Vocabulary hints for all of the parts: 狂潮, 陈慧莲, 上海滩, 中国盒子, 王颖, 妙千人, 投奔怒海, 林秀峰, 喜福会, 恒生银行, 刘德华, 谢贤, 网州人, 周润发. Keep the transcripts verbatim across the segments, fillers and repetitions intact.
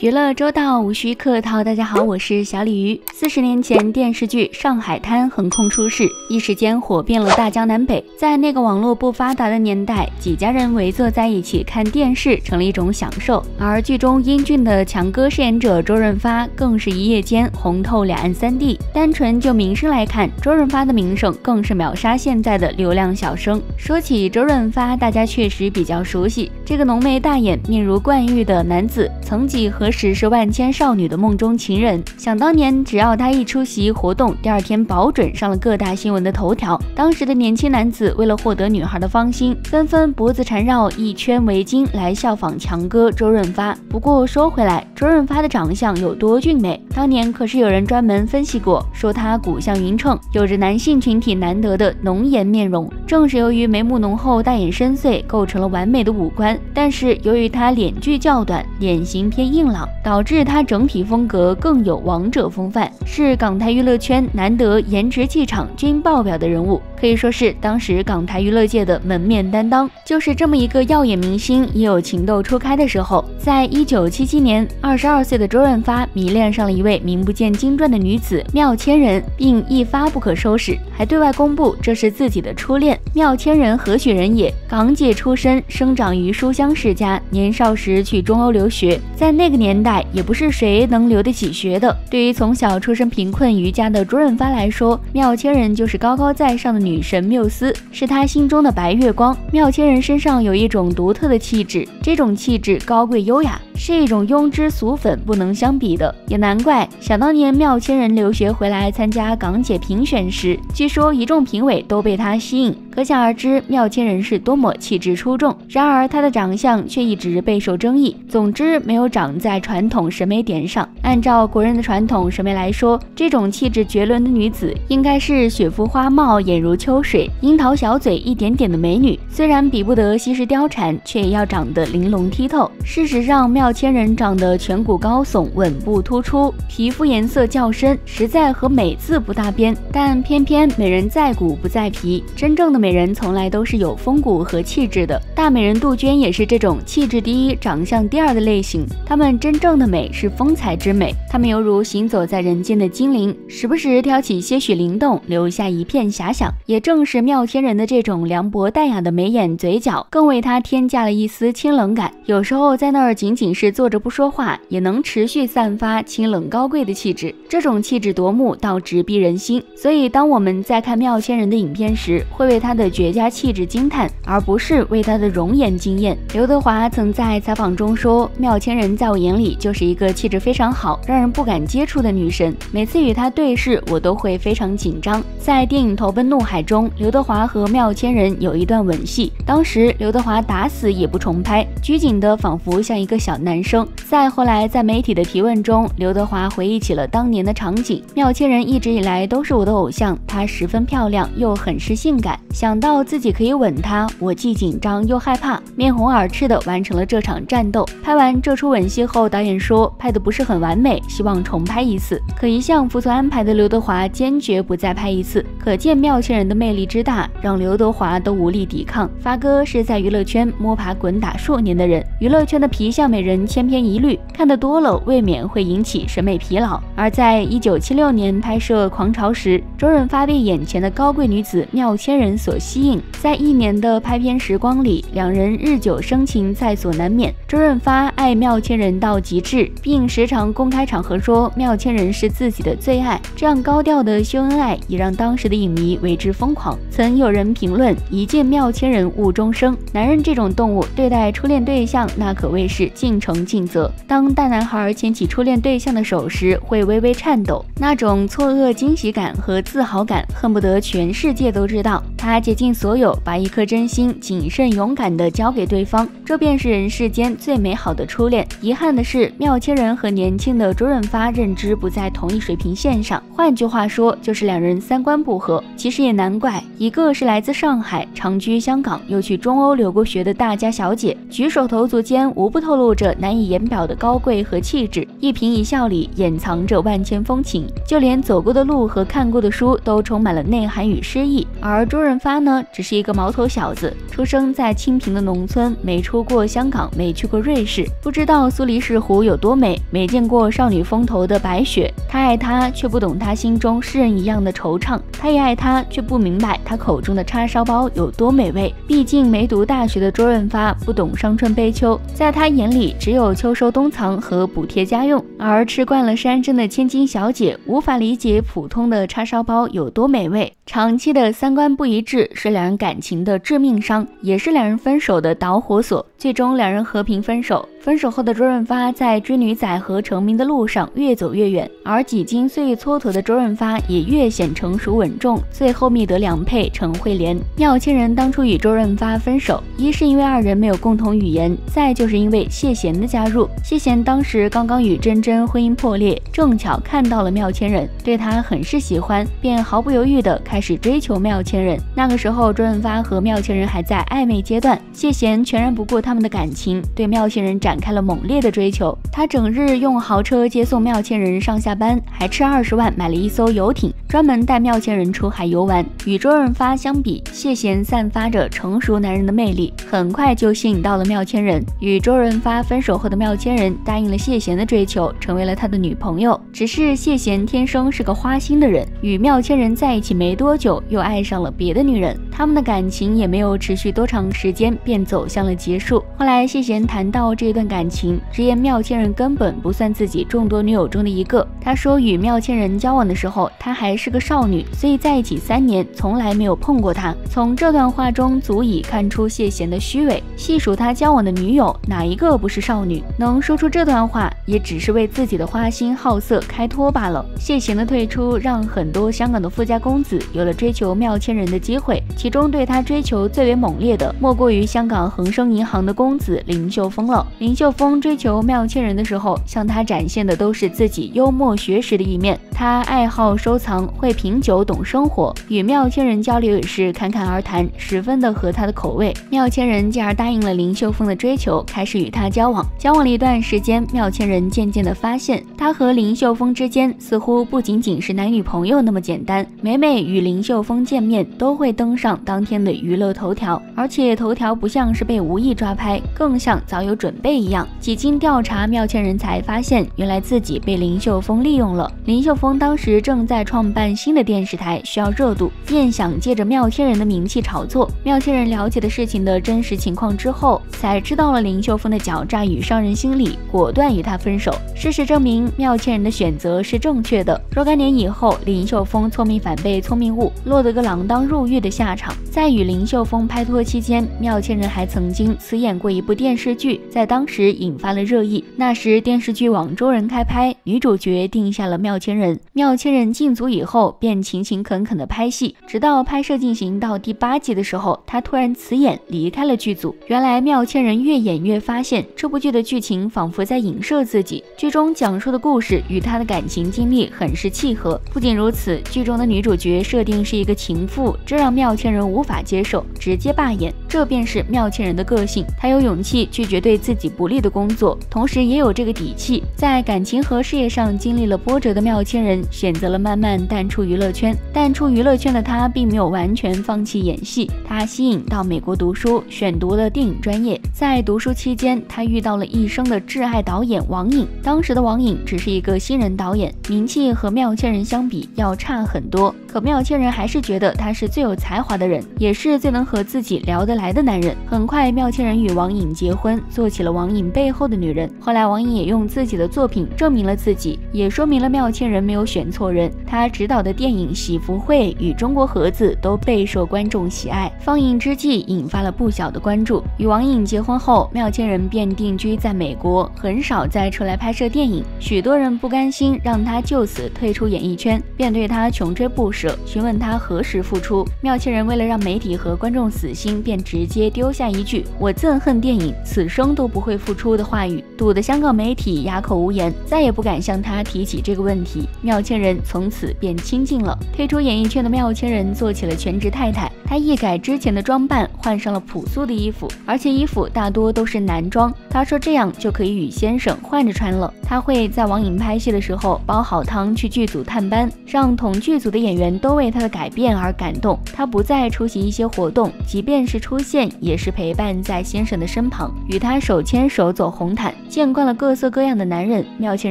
娱乐周到，无需客套。大家好，我是小鲤鱼。四十年前，电视剧《上海滩》横空出世，一时间火遍了大江南北。在那个网络不发达的年代，几家人围坐在一起看电视成了一种享受。而剧中英俊的强哥饰演者周润发，更是一夜间红透两岸三地。单纯就名声来看，周润发的名声更是秒杀现在的流量小生。说起周润发，大家确实比较熟悉。这个浓眉大眼、面如冠玉的男子，曾几何时 何时是万千少女的梦中情人？想当年，只要他一出席活动，第二天保准上了各大新闻的头条。当时的年轻男子为了获得女孩的芳心，纷纷脖子缠绕一圈围巾来效仿强哥周润发。不过说回来，周润发的长相有多俊美，当年可是有人专门分析过，说他骨相匀称，有着男性群体难得的浓颜面容。正是由于眉目浓厚、大眼深邃，构成了完美的五官。但是由于他脸距较短，脸型偏硬朗， 导致他整体风格更有王者风范，是港台娱乐圈难得颜值气场均爆表的人物，可以说是当时港台娱乐界的门面担当。就是这么一个耀眼明星，也有情窦初开的时候。在一九七七年，二十二岁的周润发迷恋上了一位名不见经传的女子妙千人，并一发不可收拾，还对外公布这是自己的初恋。妙千人何许人也？港姐出身，生长于书香世家，年少时去中欧留学，在那个年。 年代也不是谁能留得起学的。对于从小出身贫困于家的周润发来说，妙千人就是高高在上的女神缪斯，是他心中的白月光。妙千人身上有一种独特的气质，这种气质高贵优雅， 是一种庸脂俗粉不能相比的，也难怪。想当年妙千人留学回来参加港姐评选时，据说一众评委都被她吸引，可想而知妙千人是多么气质出众。然而她的长相却一直备受争议，总之没有长在传统审美点上。按照国人的传统审美来说，这种气质绝伦的女子应该是雪肤花貌、眼如秋水、樱桃小嘴一点点的美女，虽然比不得西施貂蝉，却也要长得玲珑剔透。事实上，妙 妙千人长得颧骨高耸，吻部突出，皮肤颜色较深，实在和美字不搭边。但偏偏美人在骨不在皮，真正的美人从来都是有风骨和气质的。大美人杜鹃也是这种气质第一、长相第二的类型。她们真正的美是风采之美，她们犹如行走在人间的精灵，时不时挑起些许灵动，留下一片遐想。也正是妙千人的这种凉薄淡雅的眉眼嘴角，更为她添加了一丝清冷感。有时候在那儿紧紧 是坐着不说话，也能持续散发清冷高贵的气质。这种气质夺目到直逼人心，所以当我们在看妙千人的影片时，会为她的绝佳气质惊叹，而不是为她的容颜惊艳。刘德华曾在采访中说：“妙千人在我眼里就是一个气质非常好、让人不敢接触的女神。每次与她对视，我都会非常紧张。”在电影《投奔怒海》中，刘德华和妙千人有一段吻戏，当时刘德华打死也不重拍，拘谨的仿佛像一个小 男生。再后来，在媒体的提问中，刘德华回忆起了当年的场景：“妙千人一直以来都是我的偶像，她十分漂亮，又很是性感。想到自己可以吻她，我既紧张又害怕，面红耳赤的完成了这场战斗。”拍完这出吻戏后，导演说拍的不是很完美，希望重拍一次。可一向服从安排的刘德华坚决不再拍一次，可见妙千人的魅力之大，让刘德华都无力抵抗。发哥是在娱乐圈摸爬滚打数年的人，娱乐圈的皮相美人 千篇一律，看得多了未免会引起审美疲劳。而在一九七六年拍摄《狂潮》时，周润发被眼前的高贵女子妙千人所吸引，在一年的拍片时光里，两人日久生情在所难免。周润发爱妙千人到极致，并时常公开场合说妙千人是自己的最爱。这样高调的秀恩爱，也让当时的影迷为之疯狂。曾有人评论：“一见妙千人误终生。”男人这种动物，对待初恋对象，那可谓是进 诚尽责。当大男孩牵起初恋对象的手时，会微微颤抖，那种错愕、惊喜感和自豪感，恨不得全世界都知道。他竭尽所有，把一颗真心、谨慎、勇敢地交给对方，这便是人世间最美好的初恋。遗憾的是，妙千人和年轻的周润发认知不在同一水平线上，换句话说，就是两人三观不合。其实也难怪，一个是来自上海、长居香港，又去中欧留过学的大家小姐，举手投足间无不透露着 这着难以言表的高贵和气质，一颦一笑里掩藏着万千风情。就连走过的路和看过的书都充满了内涵与诗意。而周润发呢，只是一个毛头小子，出生在清贫的农村，没出过香港，没去过瑞士，不知道苏黎世湖有多美，没见过少女风头的白雪。他爱她，却不懂她心中诗人一样的惆怅；他也爱她，却不明白她口中的叉烧包有多美味。毕竟没读大学的周润发不懂伤春悲秋，在他眼里只有秋收冬藏和补贴家用。而吃惯了山珍的千金小姐无法理解普通的叉烧包有多美味。长期的三观不一致是两人感情的致命伤，也是两人分手的导火索。最终两人和平分手。分手后的周润发在追女仔和成名的路上越走越远，而几经岁月蹉跎的周润发也越显成熟稳重，最后觅得良配陈慧莲。妙千人当初与周润发分手，一是因为二人没有共同语言，再就是因为谢贤的加入。谢贤当时刚刚与珍珍婚姻破裂，正巧看到了妙千人，对她很是喜欢，便毫不犹豫地开始追求妙千人。那个时候周润发和妙千人还在暧昧阶段，谢贤全然不顾他们的感情，对妙千人展展开了猛烈的追求。他整日用豪车接送妙千人上下班，还斥二十万买了一艘游艇，专门带妙千人出海游玩。与周润发相比，谢贤散发着成熟男人的魅力，很快就吸引到了妙千人。与周润发分手后的妙千人答应了谢贤的追求，成为了他的女朋友。只是谢贤天生是个花心的人，与妙千人在一起没多久，又爱上了别的女人。他们的感情也没有持续多长时间，便走向了结束。后来谢贤谈到这段感情，直言妙千人根本不算自己众多女友中的一个。他说，与妙千人交往的时候，她还是个少女，所以在一起三年从来没有碰过她。从这段话中足以看出谢贤的虚伪，细数他交往的女友，哪一个不是少女？能说出这段话，也只是为自己的花心好色开脱罢了。谢贤的退出，让很多香港的富家公子有了追求妙千人的机会。其中对他追求最为猛烈的，莫过于香港恒生银行的公子林秀峰了。林秀峰追求妙千人的时候，向他展现的都是自己幽默学识的一面。他爱好收藏，会品酒，懂生活，与妙千人交流也是侃侃而谈，十分的合他的口味。妙千人进而答应了林秀峰的追求，开始与他交往。交往了一段时间，妙千人渐渐的发现，他和林秀峰之间似乎不仅仅是男女朋友那么简单。每每与林秀峰见面，都会登上当天的娱乐头条，而且头条不像是被无意抓拍，更像早有准备一样。几经调查，妙千人才发现，原来自己被林秀峰利用了。林秀峰当时正在创办新的电视台，需要热度，便想借着妙千人的名气炒作。妙千人了解的事情的真实情况之后，才知道了林秀峰的狡诈与伤人心理，果断与他分手。事实证明，妙千人的选择是正确的。若干年以后，林秀峰聪明反被聪明误，落得个锒铛入狱的下场。在与林秀峰拍拖期间，妙千人还曾经辞演过一部电视剧，在当时引发了热议。那时电视剧《网州人》开拍，女主角定下了妙千人。妙千人进组以后，便勤勤恳恳的拍戏，直到拍摄进行到第八集的时候，她突然辞演离开了剧组。原来妙千人越演越发现，这部剧的剧情仿佛在影射自己，剧中讲述的故事与她的感情经历很是契合。不仅如此，剧中的女主角设定是一个情妇，这让妙千人无法接受，直接罢演。这便是妙千人的个性，她有勇气拒绝对自己不利的工作，同时也有这个底气。在感情和事业上经历了波折的妙千人，选择了慢慢淡出娱乐圈。淡出娱乐圈的她，并没有完全放弃演戏，她吸引到美国读书，选读了电影专业。在读书期间，她遇到了一生的挚爱导演王颖。当时的王颖只是一个新人导演，名气和妙千人相比要差很多，可妙千人还是觉得他是最有才华的人，也是最能和自己聊得来的男人。很快，妙千人与王颖结婚，做起了王颖背后的女人。后来王颖也用自己的作品证明了自己，也说明了妙千人没有选错人。她执导的电影《喜福会》与《中国盒子》都备受观众喜爱，放映之际引发了不小的关注。与王颖结婚后，妙千人便定居在美国，很少再出来拍摄电影。许多人不甘心让她就此退出演艺圈，便对她穷追不舍，询问她何时复出。妙千人为了让媒体和观众死心，便直接丢下一句“我憎恨电影，此生都不会复出”的话语，堵得香港媒体哑口无言，再也不敢向他提起这个问题。妙千人从此便清静了。退出演艺圈的妙千人做起了全职太太，他一改之前的装扮，换上了朴素的衣服，而且衣服大多都是男装。他说这样就可以与先生换着穿了。他会在网瘾拍戏的时候煲好汤去剧组探班，让同剧组的演员都为他的改变而感动。他不再出席一些活动，即便是出现，也是陪伴在先生的身旁，与他手牵手走红毯。见惯了各色各样的男人，妙倩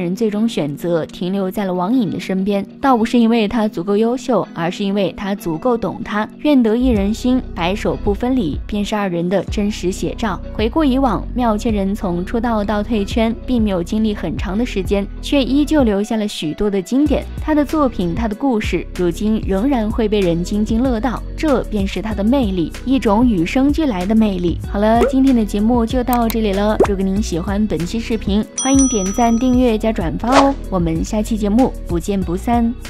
人最终选择停留在了网瘾的身边，倒不是因为他足够优秀，而是因为他足够懂他。愿得一人心，白首不分离，便是二人的真实写照。回顾以往，妙倩人从出道到退圈，并没有经历很长的时间，却依旧留下了许多的经典。她的作品，她的故事，如今仍然会被人津津乐道，这便是她的魅力，一种与生俱来的魅力。好了，今天的节目就到这里了。如果您喜欢本期视频，欢迎点赞、订阅加转发哦。我们下期节目不见不散。